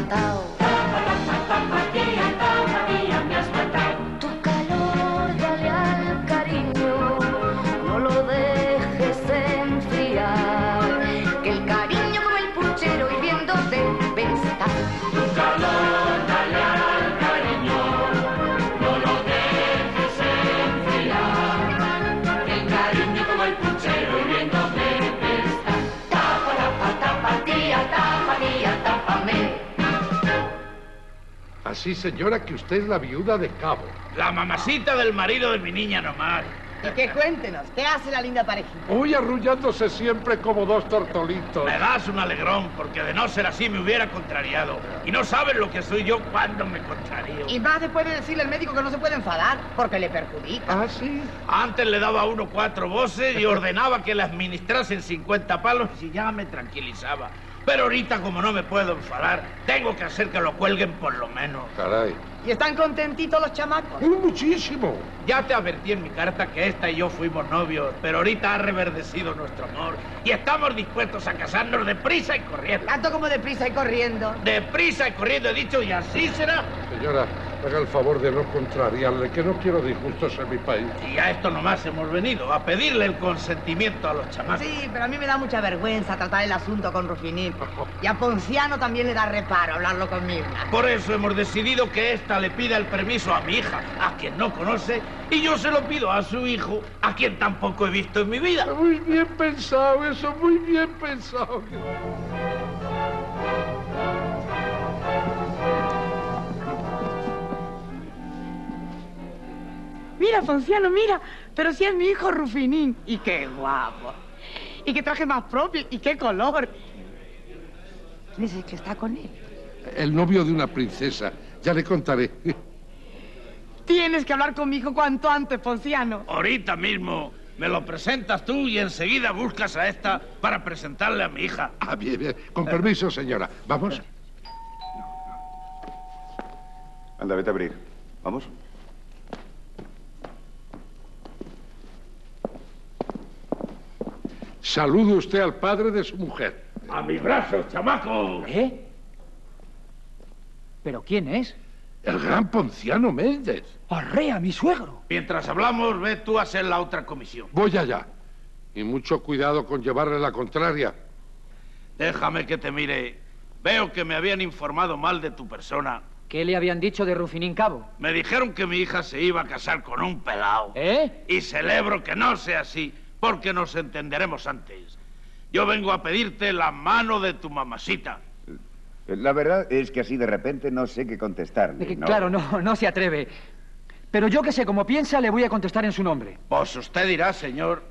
matado. Paloma mía, me has matado. Tu calor dale al cariño, no lo dejes enfriar, que el cariño como el puchero hirviéndose vencerá. Tu calor dale al cariño, no lo dejes enfriar, que el cariño como el puchero hirviéndose vencerá. Tapa, tapa, tía, tápame. Así, señora, que usted es la viuda de Cabo. La mamacita del marido de mi niña nomás. Y que cuéntenos, ¿qué hace la linda parejita? Uy, arrullándose siempre como dos tortolitos. Me das un alegrón, porque de no ser así me hubiera contrariado. Y no saben lo que soy yo cuando me contrario. Y más después de decirle al médico que no se puede enfadar, porque le perjudica. ¿Ah, sí? Antes le daba a uno 4 voces y ordenaba que le administrasen 50 palos y ya me tranquilizaba. Pero ahorita, como no me puedo enfadar, tengo que hacer que lo cuelguen por lo menos. Caray. ¿Y están contentitos los chamacos? Muchísimo. Ya te advertí en mi carta que esta y yo fuimos novios, pero ahorita ha reverdecido nuestro amor y estamos dispuestos a casarnos deprisa y corriendo. ¿Tanto como deprisa y corriendo? Deprisa y corriendo, he dicho, y así será. Señora, haga el favor de no contrariarle, que no quiero disgustos en mi país. Y a esto nomás hemos venido, a pedirle el consentimiento a los chamacos. Sí, pero a mí me da mucha vergüenza tratar el asunto con Rufinito. Y a Ponciano también le da reparo hablarlo con Mirna. Por eso hemos decidido que esta le pida el permiso a mi hija, a quien no conoce, y yo se lo pido a su hijo, a quien tampoco he visto en mi vida. Muy bien pensado eso, muy bien pensado. Mira, Ponciano, mira, pero si es mi hijo Rufinín. Y qué guapo. Y qué traje más propio, y qué color. ¿Quién es el que está con él? El novio de una princesa, ya le contaré. Tienes que hablar con mi hijo cuanto antes, Ponciano. Ahorita mismo me lo presentas tú y enseguida buscas a esta para presentarle a mi hija. Ah, bien, bien. Con permiso, señora. ¿Vamos? Anda, vete a abrir. ¿Vamos? Salude usted al padre de su mujer. ¡A mis brazos, chamaco! ¿Eh? ¿Pero quién es? El gran Ponciano Méndez. ¡Arrea, mi suegro! Mientras hablamos, ve tú a hacer la otra comisión. Voy allá. Y mucho cuidado con llevarle la contraria. Déjame que te mire. Veo que me habían informado mal de tu persona. ¿Qué le habían dicho de Rufinín Cabo? Me dijeron que mi hija se iba a casar con un pelao. ¿Eh? Y celebro que no sea así, porque nos entenderemos antes. Yo vengo a pedirte la mano de tu mamacita. La verdad es que así de repente no sé qué contestarle, ¿no? Claro, no se atreve. Pero yo que sé cómo piensa, le voy a contestar en su nombre. Pues usted dirá, señor.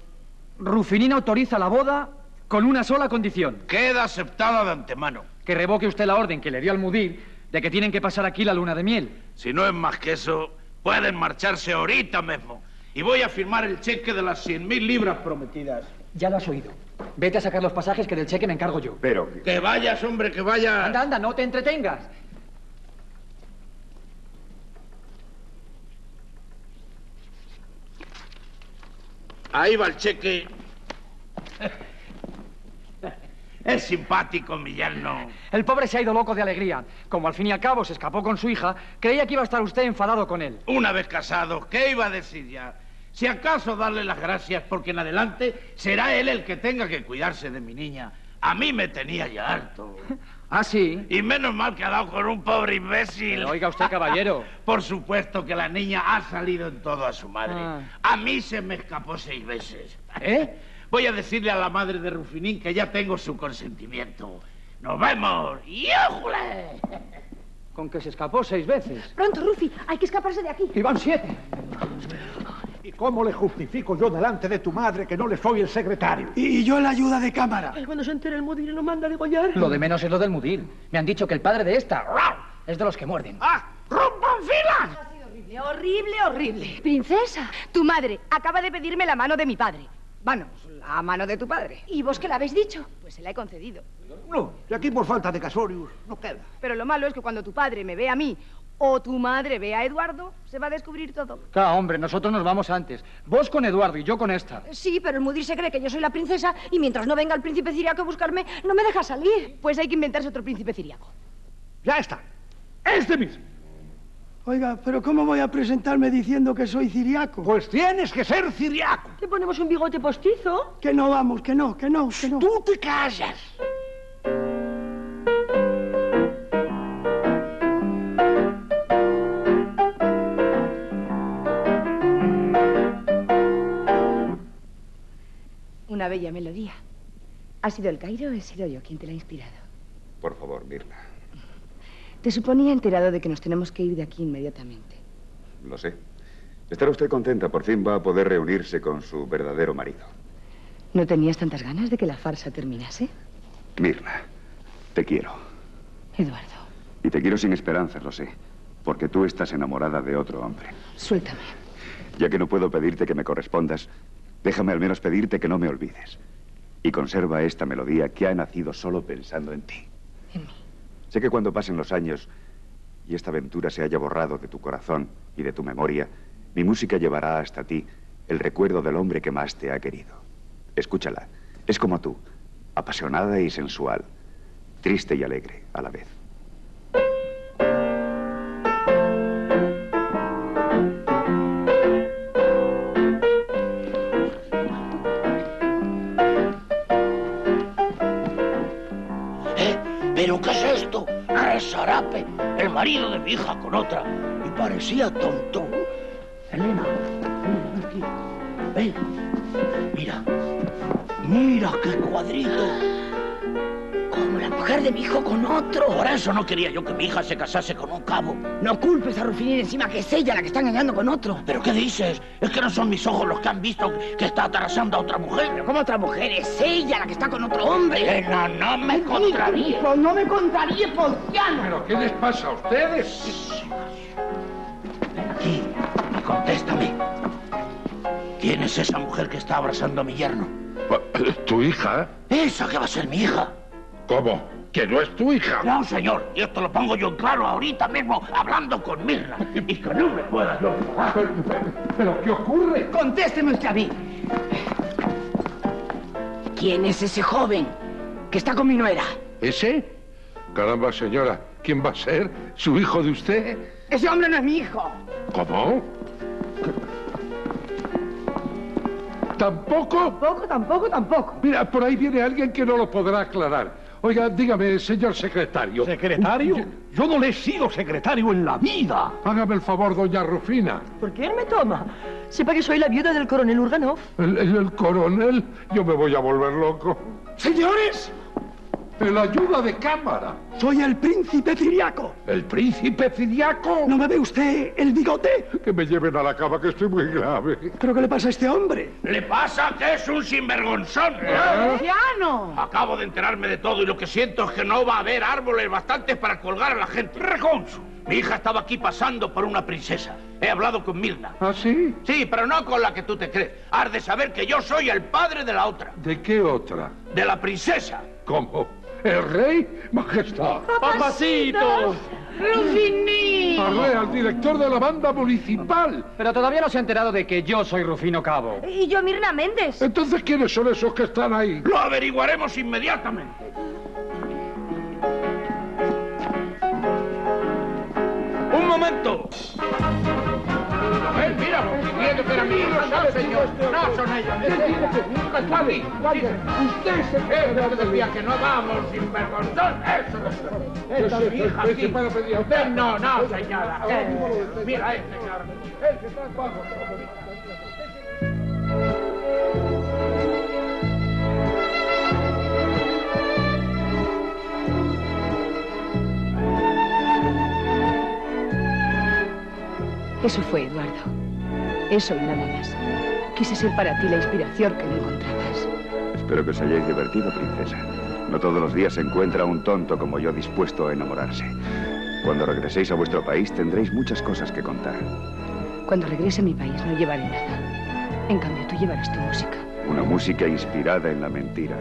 Rufinín autoriza la boda con una sola condición. Queda aceptada de antemano. Que revoque usted la orden que le dio al mudir de que tienen que pasar aquí la luna de miel. Si no es más que eso, pueden marcharse ahorita mismo. Y voy a firmar el cheque de las 100.000 libras prometidas. Ya lo has oído. Vete a sacar los pasajes, que del cheque me encargo yo. Pero... ¡Que vayas, hombre, que vayas! Anda, anda, no te entretengas. Ahí va el cheque. Es simpático, mi yerno. El pobre se ha ido loco de alegría. Como al fin y al cabo se escapó con su hija, creía que iba a estar usted enfadado con él. Una vez casado, ¿qué iba a decir ya? Si acaso darle las gracias, porque en adelante será él el que tenga que cuidarse de mi niña. A mí me tenía ya harto. ¿Ah, sí? Y menos mal que ha dado con un pobre imbécil. Pero oiga usted, caballero. Por supuesto que la niña ha salido en todo a su madre. Ah. A mí se me escapó 6 veces. ¿Eh? Voy a decirle a la madre de Rufinín que ya tengo su consentimiento. ¡Nos vemos! ¡Yújule! Con que se escapó 6 veces. Pronto, Rufi, hay que escaparse de aquí. Y van 7. ¿Y cómo le justifico yo delante de tu madre que no le soy el secretario? Y yo la ayuda de cámara. Ay, cuando se entere el mudir nos manda a degollar. Lo de menos es lo del mudir. Me han dicho que el padre de esta es de los que muerden. ¡Ah! ¡Rompan filas! Ha sido horrible, horrible, horrible. Princesa, tu madre acaba de pedirme la mano de mi padre. Bueno, la mano de tu padre. ¿Y vos qué le habéis dicho? Pues se la he concedido. No, y aquí por falta de casorios no queda. Pero lo malo es que cuando tu padre me ve a mí o tu madre ve a Eduardo, se va a descubrir todo. Claro, hombre, nosotros nos vamos antes. Vos con Eduardo y yo con esta. Sí, pero el mudir se cree que yo soy la princesa y mientras no venga el príncipe ciriaco a buscarme, no me deja salir. Pues hay que inventarse otro príncipe ciriaco. Ya está. Este mismo. Oiga, pero ¿cómo voy a presentarme diciendo que soy ciriaco? Pues tienes que ser ciriaco. ¿Te ponemos un bigote postizo? Que no, vamos, que no, que no, que no. ¡Tú te callas! Una bella melodía. ¿Ha sido el Cairo o he sido yo quien te la ha inspirado? Por favor, Mirna. Te suponía enterado de que nos tenemos que ir de aquí inmediatamente. Lo sé. Estará usted contenta. Por fin va a poder reunirse con su verdadero marido. ¿No tenías tantas ganas de que la farsa terminase? Mirna, te quiero. Eduardo. Y te quiero sin esperanzas, lo sé. Porque tú estás enamorada de otro hombre. Suéltame. Ya que no puedo pedirte que me correspondas, déjame al menos pedirte que no me olvides. Y conserva esta melodía que ha nacido solo pensando en ti. En mí. Sé que cuando pasen los años y esta aventura se haya borrado de tu corazón y de tu memoria, mi música llevará hasta ti el recuerdo del hombre que más te ha querido. Escúchala. Es como tú, apasionada y sensual, triste y alegre a la vez. ¿Pero qué es esto? ¡Resarape! El marido de mi hija con otra. Y parecía tonto. Elena, mira aquí. Ven. Mira. Mira qué cuadrito. Como la mujer de mi hijo con otro. Por eso no quería yo que mi hija se casase con un cabo. No culpes a Rufino encima que es ella la que está engañando con otro. ¿Pero qué dices? Es que no son mis ojos los que han visto que está atarasando a otra mujer. ¿Pero cómo otra mujer? Es ella la que está con otro hombre. Elena, no me contraríe. No me contraríe, Ponciano. ¿Pero qué les pasa a ustedes? Ven aquí y contéstame. ¿Quién es esa mujer que está abrazando a mi yerno? ¿Tu hija? Esa que va a ser mi hija. ¿Cómo? ¿Que no es tu hija? No, señor. Y esto lo pongo yo en claro ahorita mismo, hablando con Mirna. Y que no me puedas yo. ¿Pero qué ocurre? Contésteme usted a mí. ¿Quién es ese joven que está con mi nuera? ¿Ese? Caramba, señora. ¿Quién va a ser? ¿Su hijo de usted? Ese hombre no es mi hijo. ¿Cómo? ¿Tampoco? Tampoco, tampoco, tampoco. Mira, por ahí viene alguien que no lo podrá aclarar. Oiga, dígame, señor secretario. ¿Secretario? Yo no le he sido secretario en la vida. Hágame el favor, doña Rufina. ¿Por qué él me toma? Sepa que soy la viuda del coronel Urganov. ¿El coronel? Yo me voy a volver loco. ¡Señores! ¡El ayuda de cámara! ¡Soy el príncipe ciriaco! ¿El príncipe ciriaco? ¿No me ve usted el bigote? Que me lleven a la cama, que estoy muy grave. ¿Pero qué le pasa a este hombre? ¡Le pasa que es un sinvergonzón! ¡Ponciano! Acabo de enterarme de todo y lo que siento es que no va a haber árboles bastantes para colgar a la gente. ¡Reconcho! Mi hija estaba aquí pasando por una princesa. He hablado con Mirna. ¿Ah, sí? Sí, pero no con la que tú te crees. Has de saber que yo soy el padre de la otra. ¿De qué otra? De la princesa. ¿Cómo? El rey, majestad. Papacitos. Rufiní. Arre al director de la banda municipal. Pero todavía no se ha enterado de que yo soy Rufino Cabo. Y yo Mirna Méndez. Entonces, ¿quiénes son esos que están ahí? Lo averiguaremos inmediatamente. ¡Un momento! ¡Él, míralo! ¡Pero a mí no sabe, señor! ¡No son ellos! ¡Nunca sabe! ¡Usted se queda! ¡Usted decía que no vamos sin vergonzón! ¡Eso! ¡Eso es mi hija aquí! ¡Usted no, no, señora! ¡Mira, señor! ¡Él se está en bajo! Eso fue, Eduardo. Eso y nada más. Quise ser para ti la inspiración que no encontrabas. Espero que os hayáis divertido, princesa. No todos los días se encuentra un tonto como yo dispuesto a enamorarse. Cuando regreséis a vuestro país tendréis muchas cosas que contar. Cuando regrese a mi país no llevaré nada. En cambio, tú llevarás tu música. Una música inspirada en la mentira.